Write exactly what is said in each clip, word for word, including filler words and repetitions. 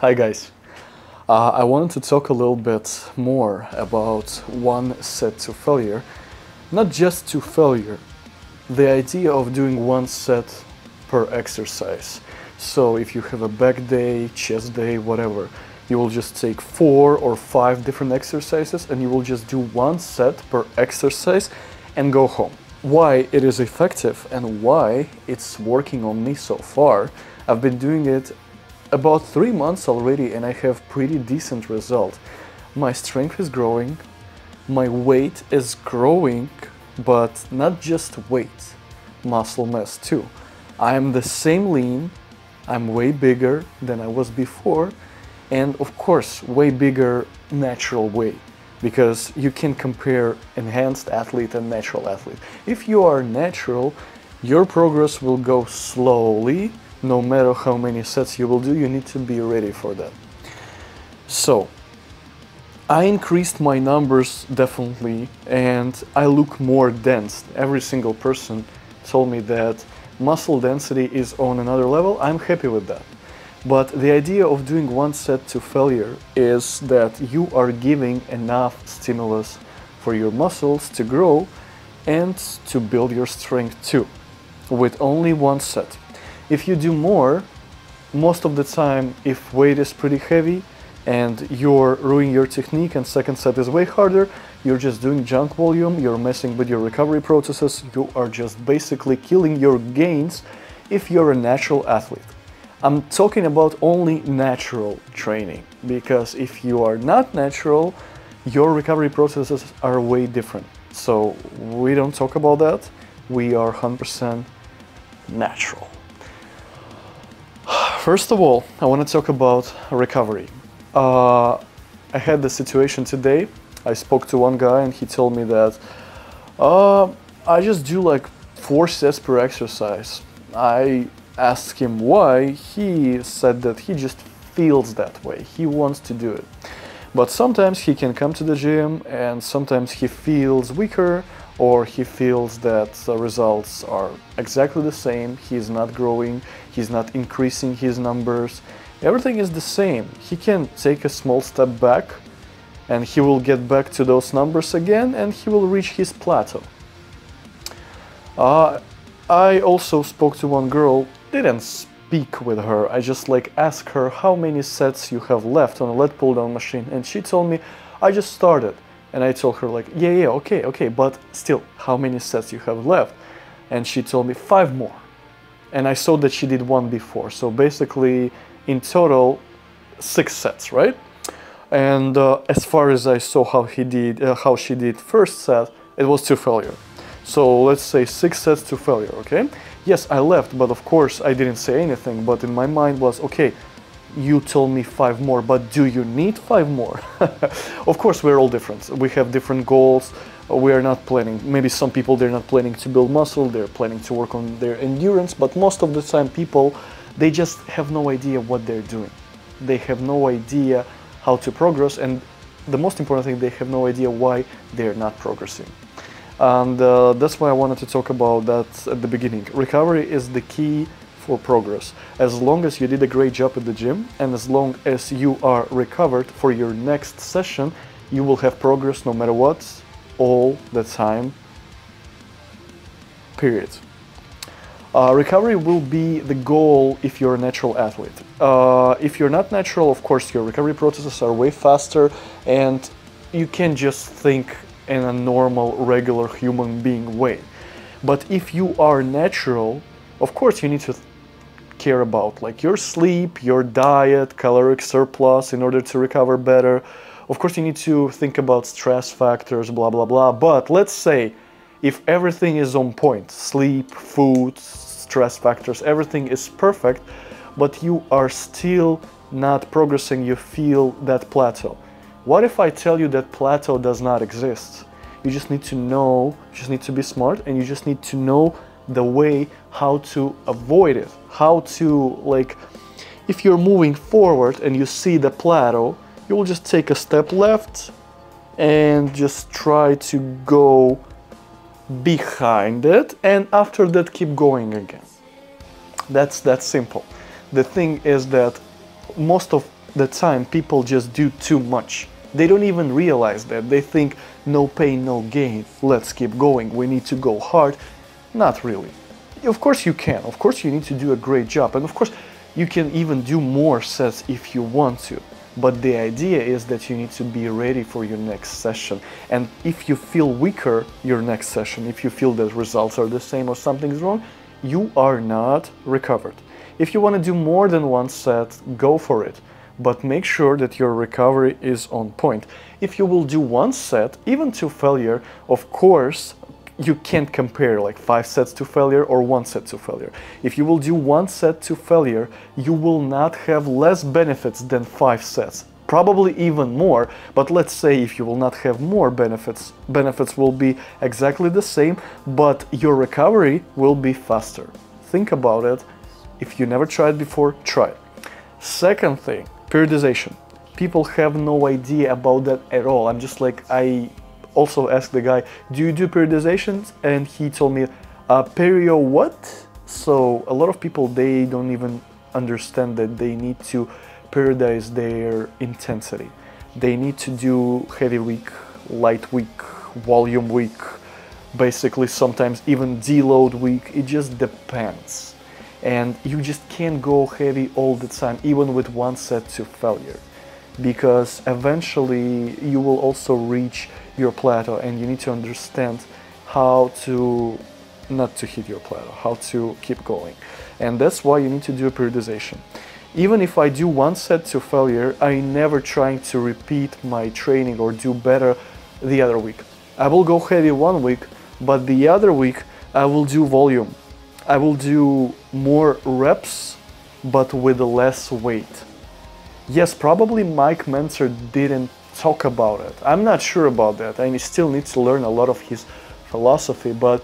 Hi guys. Uh, I wanted to talk a little bit more about one set to failure. Not just to failure, the idea of doing one set per exercise. So if you have a back day, chest day, whatever, you will just take four or five different exercises and you will just do one set per exercise and go home. Why it is effective and why it's working on me so far. I've been doing it about three months already and I have pretty decent result. My strength is growing, my weight is growing, but not just weight, muscle mass too. I am the same lean, I'm way bigger than I was before, and of course way bigger natural way, because you can compare enhanced athlete and natural athlete. If you are natural, your progress will go slowly. No matter how many sets you will do, you need to be ready for that. So, I increased my numbers definitely, and I look more dense. Every single person told me that muscle density is on another level. I'm happy with that. But the idea of doing one set to failure is that you are giving enough stimulus for your muscles to grow and to build your strength too, with only one set. If you do more, most of the time, if weight is pretty heavy and you're ruining your technique and second set is way harder, you're just doing junk volume, you're messing with your recovery processes, you are just basically killing your gains if you're a natural athlete. I'm talking about only natural training, because if you are not natural, your recovery processes are way different. So we don't talk about that, we are one hundred percent natural. First of all, I want to talk about recovery. Uh, I had the situation today. I spoke to one guy and he told me that uh, I just do like four sets per exercise. I asked him why. He said that he just feels that way. He wants to do it. But sometimes he can come to the gym and sometimes he feels weaker, or he feels that the results are exactly the same, he's not growing, he's not increasing his numbers, everything is the same. He can take a small step back and he will get back to those numbers again and he will reach his plateau. Uh, I also spoke to one girl, didn't speak with her, I just like asked her how many sets you have left on a lat pull-down machine, and she told me, I just started. And I told her like, yeah, yeah, okay, okay, but still, how many sets you have left? And she told me five more. And I saw that she did one before. So basically, in total, six sets, right? And uh, as far as I saw how he did, uh, how she did first set, it was to failure. So let's say six sets to failure, okay? Yes, I left, but of course I didn't say anything. But in my mind was, okay, you told me five more, but do you need five more? Of course, we're all different. We have different goals. We are not planning. Maybe some people, they're not planning to build muscle. They're planning to work on their endurance. But most of the time, people, they just have no idea what they're doing. They have no idea how to progress. And the most important thing, they have no idea why they're not progressing. And uh, that's why I wanted to talk about that at the beginning. Recovery is the key for progress. As long as you did a great job at the gym and as long as you are recovered for your next session, you will have progress no matter what, all the time, period. Uh, recovery will be the goal if you're a natural athlete. Uh, if you're not natural, of course, your recovery processes are way faster and you can just think in a normal, regular human being way. But if you are natural, of course you need to care about like your sleep, your diet, caloric surplus in order to recover better. Of course you need to think about stress factors, blah, blah, blah. But let's say if everything is on point, sleep, food, stress factors, everything is perfect, but you are still not progressing, you feel that plateau. What if I tell you that plateau does not exist? You just need to know, you just need to be smart, and you just need to know the way how to avoid it, how to, like, if you're moving forward and you see the plateau, you will just take a step left and just try to go behind it, and after that keep going again. That's that simple. The thing is that most of the time people just do too much. They don't even realize that. They think no pain, no gain, let's keep going, we need to go hard. Not really. Of course you can, of course you need to do a great job, and of course you can even do more sets if you want to. But the idea is that you need to be ready for your next session. And if you feel weaker your next session, if you feel that results are the same or something's wrong, you are not recovered. If you want to do more than one set, go for it. But make sure that your recovery is on point. If you will do one set, even to failure, of course, you can't compare like five sets to failure or one set to failure. If you will do one set to failure, you will not have less benefits than five sets. Probably even more, but let's say if you will not have more benefits, benefits will be exactly the same, but your recovery will be faster. Think about it. If you never tried before, try it. Second thing, periodization. People have no idea about that at all. I'm just like, I also asked the guy, do you do periodizations? And he told me, uh, perio what? So a lot of people, they don't even understand that they need to periodize their intensity. They need to do heavy week, light week, volume week, basically sometimes even deload week. It just depends. And you just can't go heavy all the time, even with one set to failure, because eventually you will also reach your plateau, and you need to understand how to not to hit your plateau, how to keep going. And that's why you need to do periodization. Even if I do one set to failure, I never trying to repeat my training or do better the other week. I will go heavy one week, but the other week I will do volume. I will do more reps, but with less weight. Yes, probably Mike Mentzer didn't talk about it. I'm not sure about that, and he still needs to learn a lot of his philosophy, but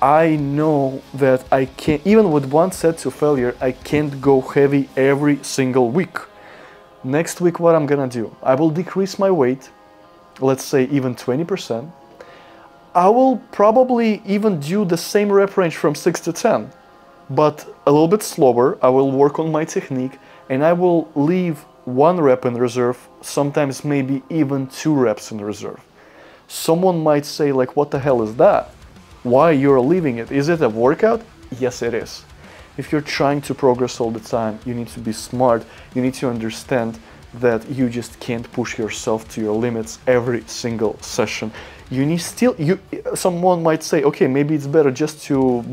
I know that I can't, even with one set to failure, I can't go heavy every single week. Next week, what I'm gonna do? I will decrease my weight, let's say even twenty percent. I will probably even do the same rep range from six to ten, but a little bit slower. I will work on my technique, and I will leave one rep in reserve, sometimes maybe even two reps in reserve. Someone might say like, what the hell is that? Why you're leaving it? Is it a workout? Yes, it is. If you're trying to progress all the time, you need to be smart. You need to understand that you just can't push yourself to your limits every single session. You need still, you, someone might say, okay, maybe it's better just to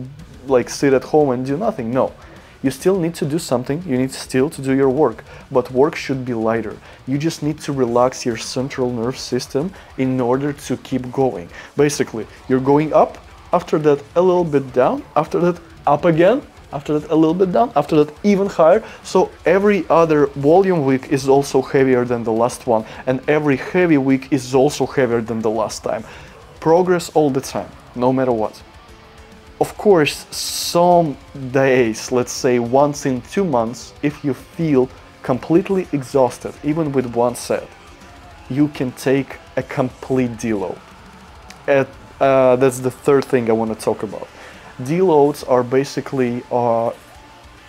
like sit at home and do nothing. No, you still need to do something. You need still to do your work, but work should be lighter. You just need to relax your central nerve system in order to keep going. Basically, you're going up, after that a little bit down, after that up again, after that a little bit down, after that even higher. So every other volume week is also heavier than the last one, and every heavy week is also heavier than the last time. Progress all the time, no matter what. Of course, some days, let's say once in two months, if you feel completely exhausted, even with one set, you can take a complete deload. At, uh, that's the third thing I want to talk about. Deloads are basically, uh,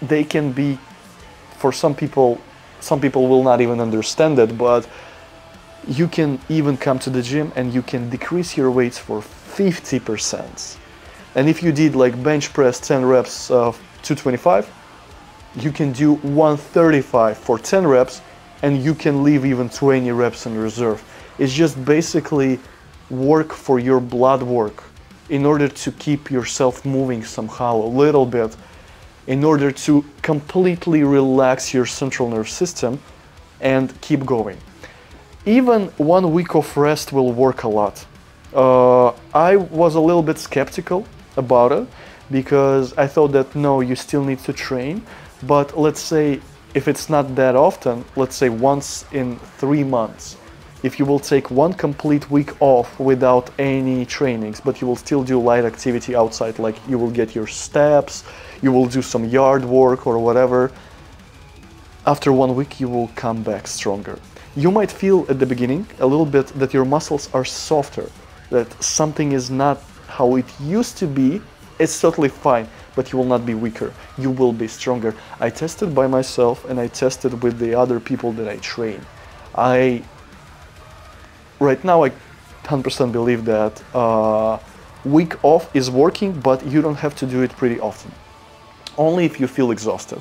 they can be, for some people, some people will not even understand it, but you can even come to the gym and you can decrease your weights for fifty percent. And if you did like bench press ten reps of two twenty-five, you can do one thirty-five for ten reps, and you can leave even twenty reps in reserve. It's just basically work for your blood work, in order to keep yourself moving somehow a little bit, in order to completely relax your central nerve system and keep going. Even one week of rest will work a lot. Uh, I was a little bit skeptical about it, because I thought that no, you still need to train, but let's say if it's not that often, let's say once in three months, if you will take one complete week off without any trainings, but you will still do light activity outside, like you will get your steps, you will do some yard work or whatever, after one week you will come back stronger. You might feel at the beginning a little bit that your muscles are softer, that something is not how it used to be. It's totally fine. but you will not be weaker. You will be stronger. I tested by myself and I tested with the other people that I train. I, right now, I one hundred percent believe that uh, week off is working, but you don't have to do it pretty often. Only if you feel exhausted.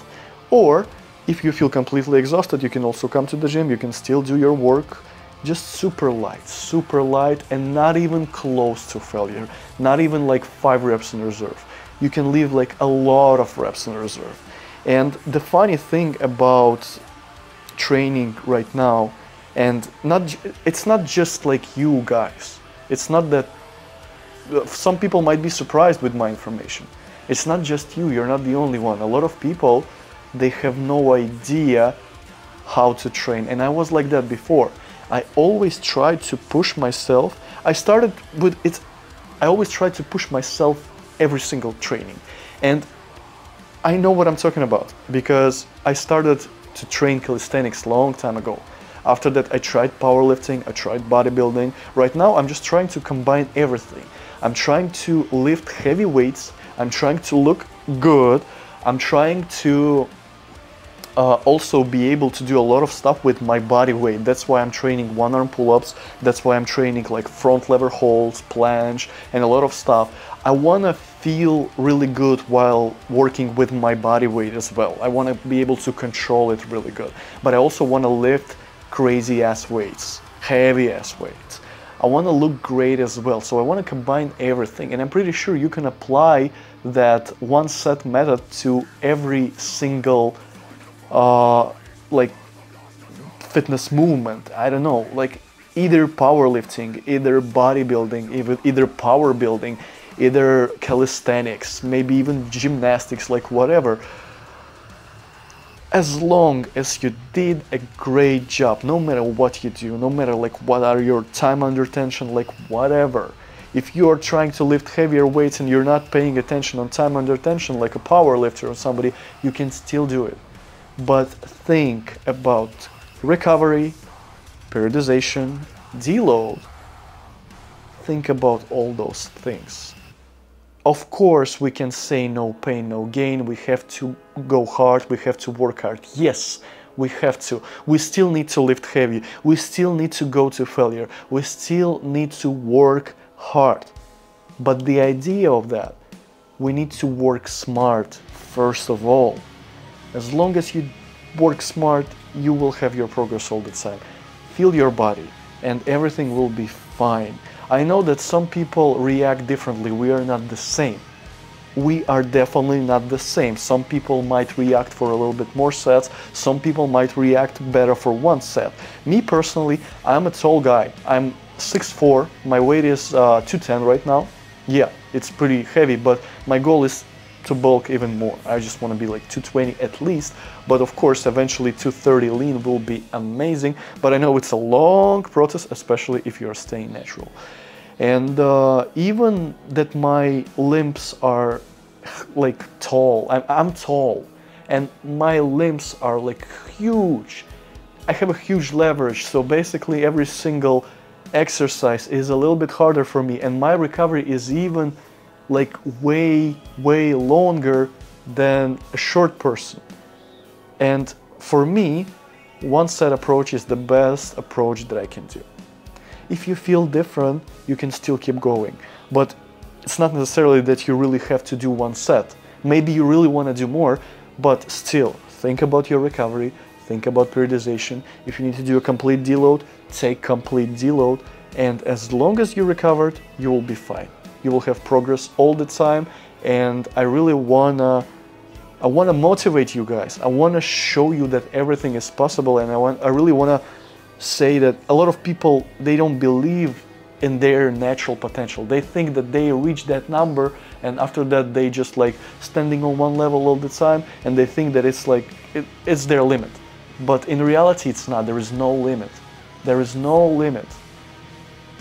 Or if you feel completely exhausted, you can also come to the gym, you can still do your work. Just super light, super light, and not even close to failure. Not even like five reps in reserve. You can leave like a lot of reps in reserve. And the funny thing about training right now, and not it's not just like you guys. It's not that some people might be surprised with my information. It's not just you, you're not the only one. A lot of people, they have no idea how to train. And I was like that before. I always tried to push myself. I started with it. I always tried to push myself every single training. And I know what I'm talking about because I started to train calisthenics long time ago. After that, I tried powerlifting, I tried bodybuilding. Right now, I'm just trying to combine everything. I'm trying to lift heavy weights. I'm trying to look good. I'm trying to Uh, also be able to do a lot of stuff with my body weight. That's why I'm training one arm pull-ups, that's why I'm training like front lever holds, planche, and a lot of stuff. I want to feel really good while working with my body weight as well. I want to be able to control it really good, but I also want to lift crazy ass weights, heavy ass weights. I want to look great as well, so I want to combine everything, and I'm pretty sure you can apply that one set method to every single Uh, like fitness movement, I don't know, like either powerlifting, either bodybuilding, either power building, either calisthenics, maybe even gymnastics, like whatever. As long as you did a great job, no matter what you do, no matter like what are your time under tension, like whatever. If you are trying to lift heavier weights and you're not paying attention on time under tension, like a power lifter or somebody, you can still do it. But think about recovery, periodization, deload. Think about all those things. Of course, we can say no pain, no gain. We have to go hard. We have to work hard. Yes, we have to. We still need to lift heavy. We still need to go to failure. We still need to work hard. But the idea of that, we need to work smart first of all. As long as you work smart, you will have your progress all the time. Feel your body and everything will be fine. I know that some people react differently. We are not the same. We are definitely not the same. Some people might react for a little bit more sets. Some people might react better for one set. Me personally, I'm a tall guy. I'm six foot four. My weight is uh, two ten right now. Yeah, it's pretty heavy, but my goal is to bulk even more. I just want to be like two twenty at least, but of course eventually two thirty lean will be amazing, but I know it's a long process, especially if you're staying natural. And uh, even that my limbs are like tall, I'm, I'm tall, and my limbs are like huge. I have a huge leverage, so basically every single exercise is a little bit harder for me, and my recovery is even like way, way longer than a short person. And for me, one set approach is the best approach that I can do. If you feel different, you can still keep going, but it's not necessarily that you really have to do one set. Maybe you really want to do more, but still think about your recovery, think about periodization. If you need to do a complete deload, take complete deload, and as long as you recovered, you will be fine. You will have progress all the time, and I really wanna, I wanna motivate you guys. I wanna show you that everything is possible, and I want, I really wanna say that a lot of people, they don't believe in their natural potential. They think that they reach that number, and after that, they just like standing on one level all the time, and they think that it's like it, it's their limit. But in reality, it's not. There is no limit. There is no limit.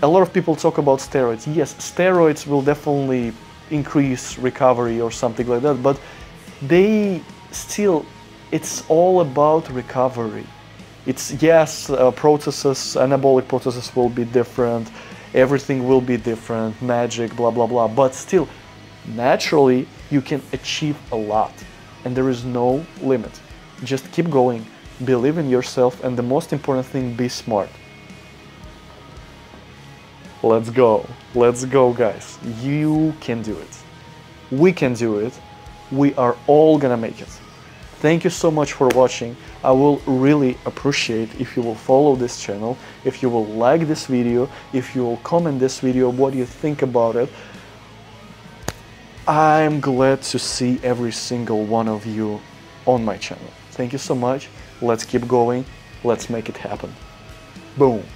A lot of people talk about steroids. Yes, steroids will definitely increase recovery or something like that, but they still, it's all about recovery. It's, yes, uh, processes, anabolic processes will be different, everything will be different, magic, blah, blah, blah, but still, naturally you can achieve a lot, and there is no limit. Just keep going, believe in yourself, and the most important thing, be smart. Let's go, let's go guys, you can do it, we can do it, we are all gonna make it. Thank you so much for watching. I will really appreciate if you will follow this channel, if you will like this video, if you will comment this video, what you think about it. I'm glad to see every single one of you on my channel. Thank you so much, let's keep going, let's make it happen. Boom!